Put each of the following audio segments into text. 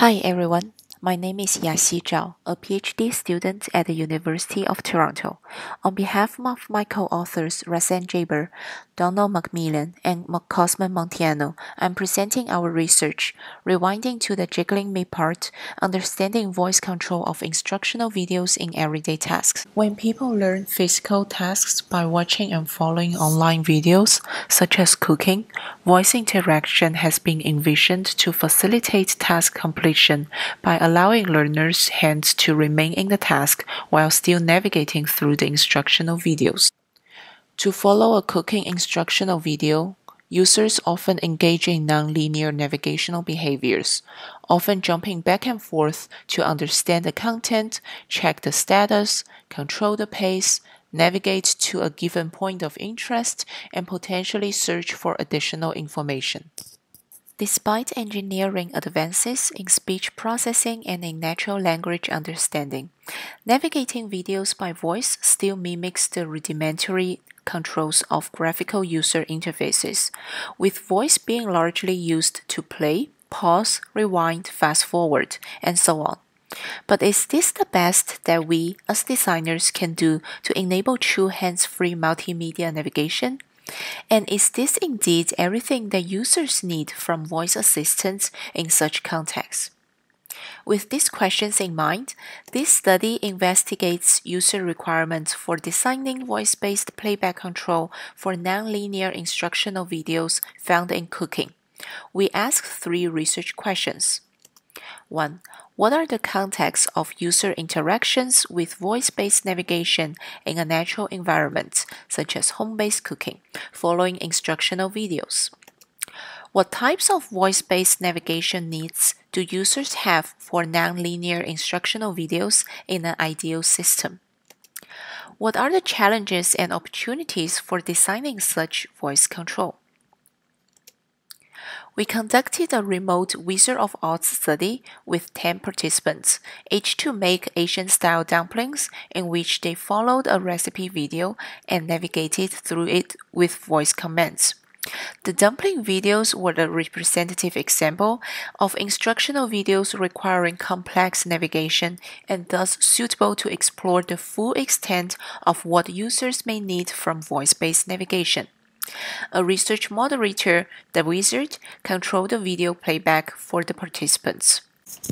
Hi everyone, my name is Yaxi Zhao, a PhD student at the University of Toronto. On behalf of my co-authors Razan Jaber, Donald McMillan, and Cosmin Munteanu, I'm presenting our research, Rewinding to the Jiggling Me Part, Understanding Voice Control of Instructional Videos in Everyday Tasks. When people learn physical tasks by watching and following online videos, such as cooking, voice interaction has been envisioned to facilitate task completion by allowing learners' hands to remain in the task while still navigating through the instructional videos. To follow a cooking instructional video, users often engage in non-linear navigational behaviors, often jumping back and forth to understand the content, check the status, control the pace, navigate to a given point of interest, and potentially search for additional information. Despite engineering advances in speech processing and in natural language understanding, navigating videos by voice still mimics the rudimentary controls of graphical user interfaces, with voice being largely used to play, pause, rewind, fast-forward, and so on. But is this the best that we, as designers, can do to enable true hands-free multimedia navigation? And is this indeed everything that users need from voice assistants in such contexts? With these questions in mind, this study investigates user requirements for designing voice-based playback control for nonlinear instructional videos found in cooking. We ask three research questions. 1. What are the contexts of user interactions with voice-based navigation in a natural environment, such as home-based cooking, following instructional videos? What types of voice-based navigation needs do users have for nonlinear instructional videos in an ideal system? What are the challenges and opportunities for designing such voice control? We conducted a remote Wizard of Oz study with 10 participants, each to make Asian-style dumplings in which they followed a recipe video and navigated through it with voice commands. The dumpling videos were a representative example of instructional videos requiring complex navigation and thus suitable to explore the full extent of what users may need from voice-based navigation. A research moderator, the wizard, controlled the video playback for the participants.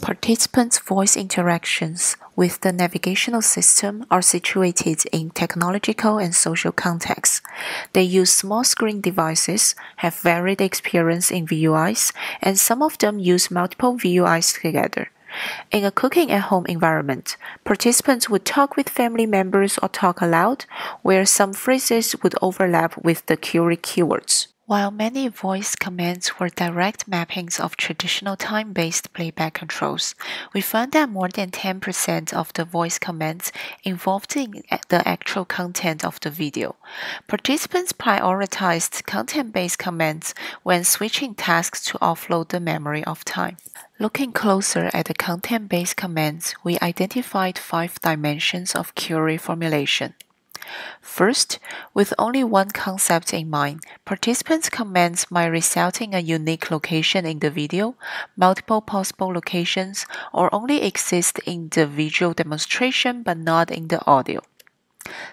Participants' voice interactions with the navigational system are situated in technological and social contexts. They use small screen devices, have varied experience in VUIs, and some of them use multiple VUIs together. In a cooking at home environment, participants would talk with family members or talk aloud, where some phrases would overlap with the query keywords. While many voice commands were direct mappings of traditional time-based playback controls, we found that more than 10% of the voice commands involved in the actual content of the video. Participants prioritized content-based commands when switching tasks to offload the memory of time. Looking closer at the content-based commands, we identified 5 dimensions of query formulation. First, with only one concept in mind, participants' commands might result in a unique location in the video, multiple possible locations, or only exist in the visual demonstration but not in the audio.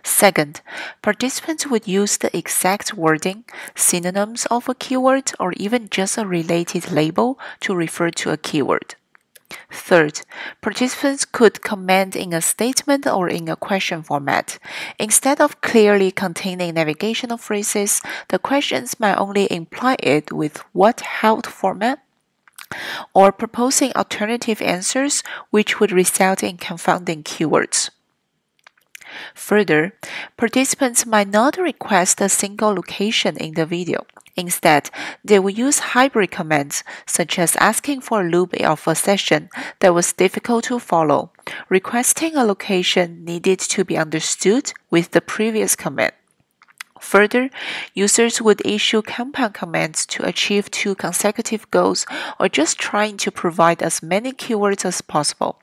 Second, participants would use the exact wording, synonyms of a keyword, or even just a related label to refer to a keyword. Third, participants could comment in a statement or in a question format. Instead of clearly containing navigational phrases, the questions might only imply it with what, how format, or proposing alternative answers which would result in confounding keywords. Further, participants might not request a single location in the video. Instead, they would use hybrid commands, such as asking for a loop of a session that was difficult to follow, requesting a location needed to be understood with the previous command. Further, users would issue compound commands to achieve 2 consecutive goals or just trying to provide as many keywords as possible,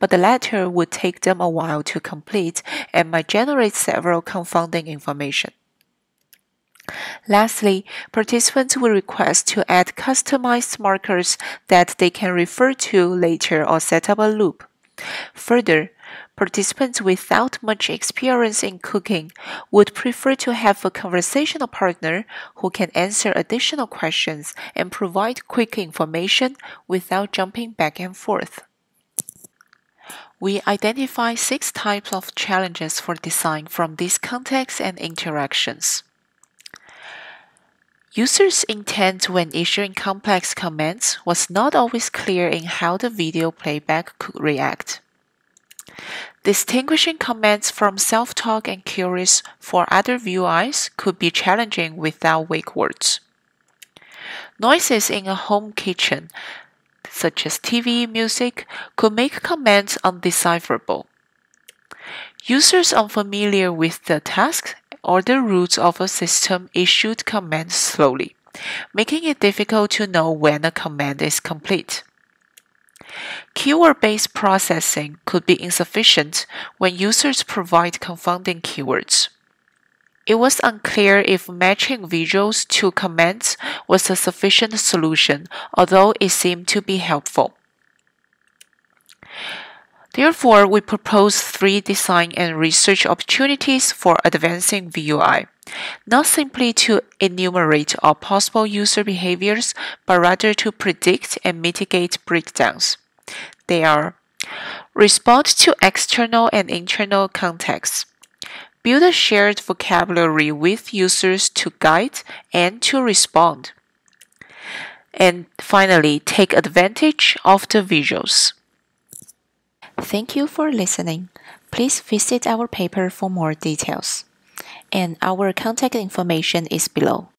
but the latter would take them a while to complete and might generate several confounding information. Lastly, participants will request to add customized markers that they can refer to later or set up a loop. Further, participants without much experience in cooking would prefer to have a conversational partner who can answer additional questions and provide quick information without jumping back and forth. We identify 6 types of challenges for design from these contexts and interactions. Users' intent when issuing complex commands was not always clear in how the video playback could react. Distinguishing commands from self-talk and queries for other VUIs could be challenging without wake words. Noises in a home kitchen, such as TV, music, could make commands undecipherable. Users unfamiliar with the tasks or the rules of a system issued commands slowly, making it difficult to know when a command is complete. Keyword-based processing could be insufficient when users provide confounding keywords. It was unclear if matching visuals to commands was a sufficient solution, although it seemed to be helpful. Therefore, we propose 3 design and research opportunities for advancing VUI, not simply to enumerate all possible user behaviors, but rather to predict and mitigate breakdowns. They are: respond to external and internal contexts, build a shared vocabulary with users to guide and to respond, and finally, take advantage of the visuals. Thank you for listening. Please visit our paper for more details. And our contact information is below.